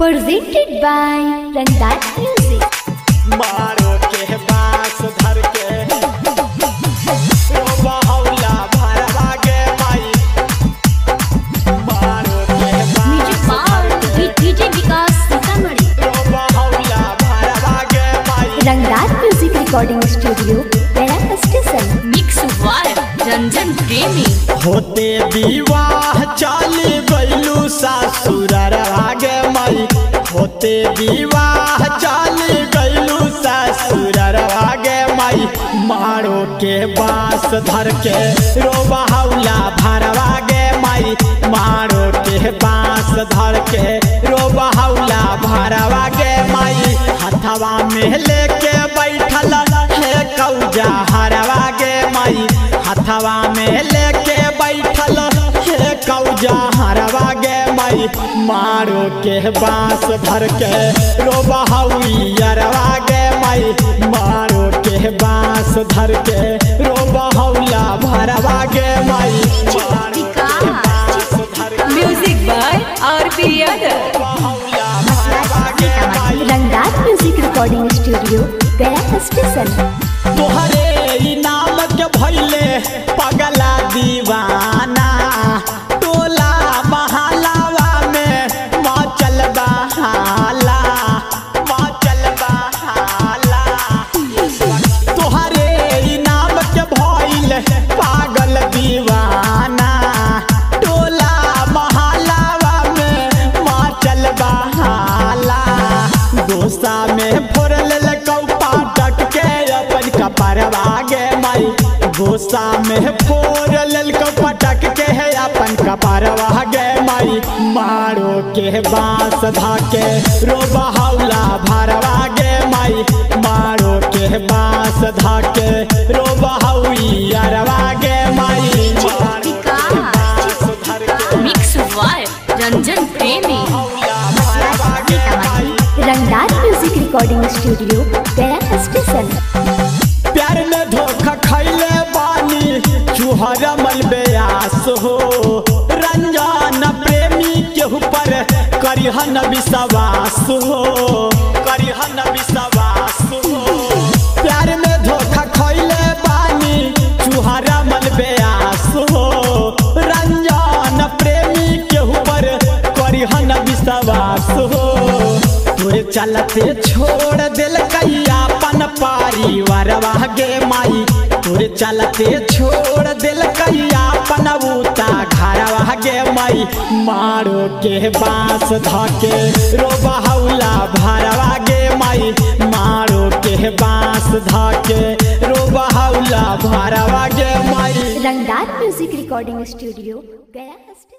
Presented by Rangdar Music. मारो के बांस धर के बाहुला भरवा के भाई मारो के बांस धर के डीजे विकास सीतामढ़ी बाहुला भरवा के भाई रंगदार म्यूजिक रिकॉर्डिंग स्टूडियो पेड़ा स्टेशन मिक्स वार रंजन प्रेमी होते विवाह चाले बैलू सासुरार आगे माई होते विवाह चाले गैलू ससुरवा गे माई मारो के बांस धर के रो बाहुला भरवा गे माई मारो के बांस धर के रो बाहुला भरवा गे माई हथवा में लेके बैठल हे कौजा हरवा गे माई हथवा में लेके बैठल हे कौजा हरवा मारो के बांस भर के रो बाहुलियरवा गे माई मारो के बांस धर के रो बाहुला भरवा गे माई मारो के बांस धर के म्यूजिक बाय आरपी यादव बाहुला भरवा गे माई रंगदार music recording studio Gaya station तोहरे इनाम के भइले पगला दीवाना गोसा में फोर ललको पटक के है अपन कपरवा गे माई मारो के बांस धाके रो बाहुला भरवा गे माई मारो के बांस धाके रो बाहुलियरवा गे माई मारो के बांस धर के मिक्स वाय रंजन प्रेमी रंगदार music recording studio Gaya station प्यार में धोखा खैले बानी चुहरमल व्यास हो रंजन प्रेमी के ऊपर करिहन विश्वास हो करिहन विश्वास हो प्यार में धोखा खैले बानी चुहरमल व्यास हो रंजन प्रेमी के ऊपर करिहन विश्वास हो तुरे चलते छोड़ दिल कैया परिवार वागे माई तुर चलते छोड़ दिल कैया पनबूता घर वागे माई मारो के बांस धाके रो बाहुला भरवा गे माई मारो के बांस धाके रो बाहुला भरवा गे माई रंगदार म्यूजिक रिकॉर्डिंग स्टूडियो गया।